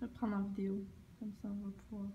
Je vais prendre en vidéo, comme ça on va pouvoir...